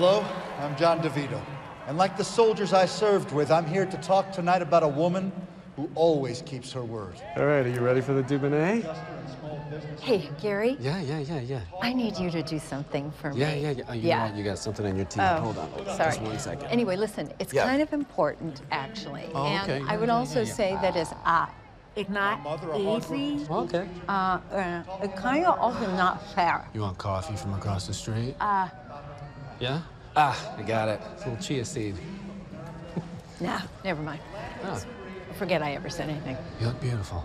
Hello, I'm John DeVito, and like the soldiers I served with, I'm here to talk tonight about a woman who always keeps her word. All right, are you ready for the Dubonnet? Hey, Gary. Yeah. I need you to do something for me. Yeah. You got something on your team. Oh, hold on. Sorry. Just 1 second. Anyway, listen, it's kind of important, actually. Oh, okay. And I would also say that it's not easy. Okay. It's kind of also not fair. You want coffee from across the street? Yeah? Ah, I got it. It's a little chia seed. Nah, never mind. Oh. Forget I ever said anything. You look beautiful.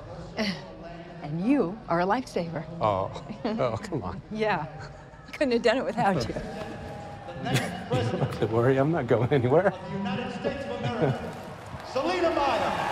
And you are a lifesaver. Oh, come on. Yeah. Couldn't have done it without you. Don't worry, I'm not going anywhere. Of the United States of America, Selina Meyer.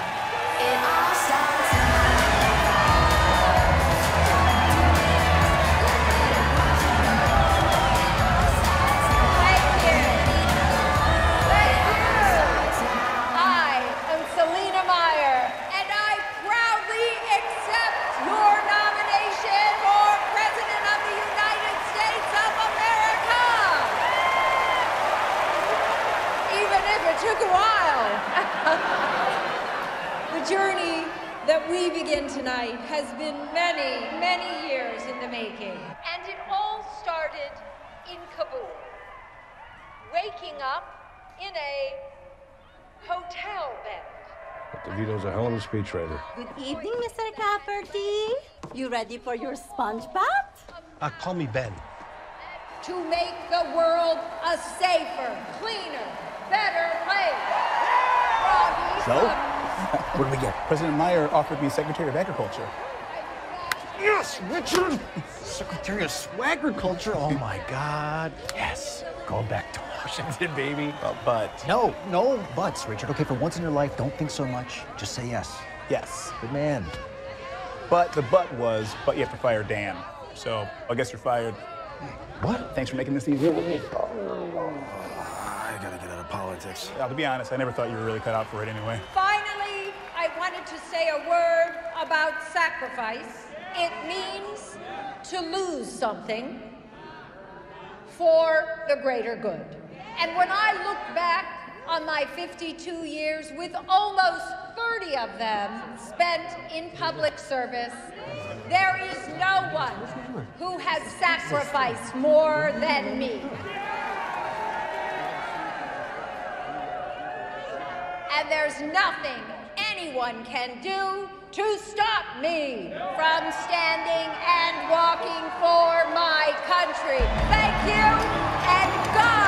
The journey that we begin tonight has been many, many years in the making. And it all started in Kabul, waking up in a hotel bed. DeVito's a hell of a speechwriter. Good evening, Mr. Cafferty. You ready for your sponge bath? Call me Ben. To make the world a safer, cleaner, better place. So, what did we get? President Meyer offered me Secretary of Agriculture. Yes, Richard! Secretary of Swagger Culture? Oh my God. Yes. Going back to Washington, baby. But. No buts, Richard. Okay, for once in your life, don't think so much. Just say yes. Yes. Good man. But the but was, but you have to fire Dan. So, I guess you're fired. What? Thanks for making this easy. I gotta get out of politics. Yeah, to be honest, I never thought you were really cut out for it anyway. Finally, I wanted to say a word about sacrifice. It means to lose something for the greater good. And when I look back on my 52 years, with almost 30 of them spent in public service, there is no one who has sacrificed more than me. And there's nothing anyone can do to stop me from standing and walking for my country. Thank you, and God.